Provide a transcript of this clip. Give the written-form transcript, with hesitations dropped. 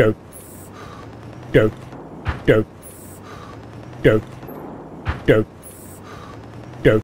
go, go, go, go.